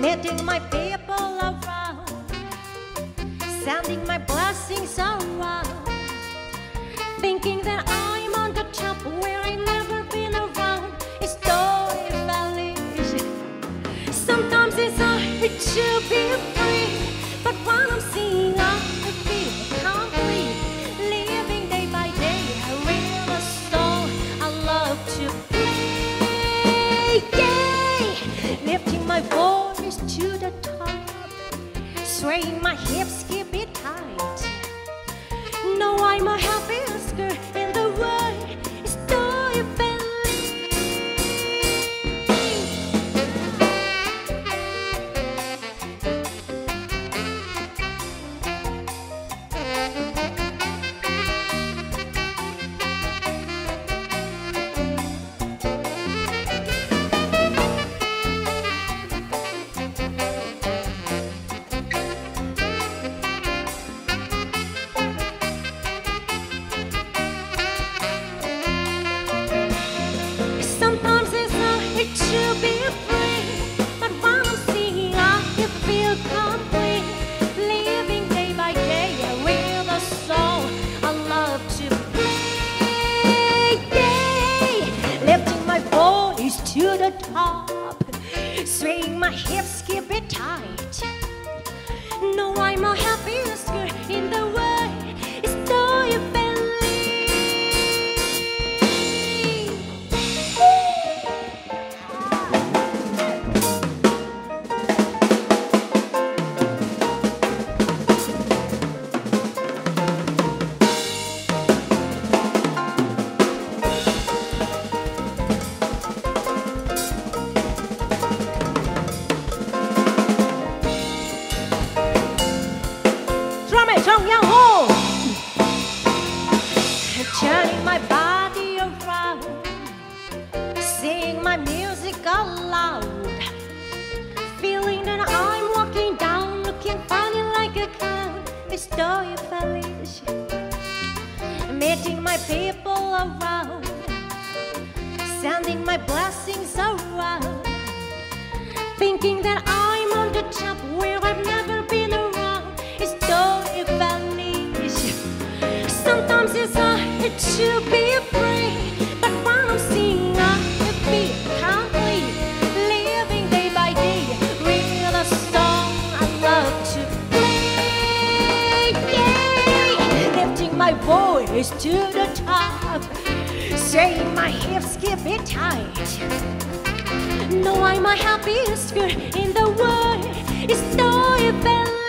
leading my people around, sending my blessings around, thinking that I'm on the top where I never been around. It's totally valid. Sometimes it's hard to be free, but when I'm seeing all I feel complete, living day by day, I realize so I love to play. Yay! Lifting my voice to the top, swaying my hips, keep it tight. No, I'm a happiest girl in the world. It's all you to the top, swaying my hips, keep it tight. No, I'm the happiest girl in the world. It's all you turning my body around, singing my music aloud, feeling that I'm walking down, looking funny like a clown. Estoy feliz. Meeting my people around, sending my blessings around, thinking that I'm on the top where I've never been around. Estoy feliz. Sometimes it's hard to be free, but when I'm seeing I feel complete, living day by day, real a song I love to play. Yay! Lifting my voice to the top, saying my hips keep it tight. No, I'm the happiest girl in the world. It's so evil.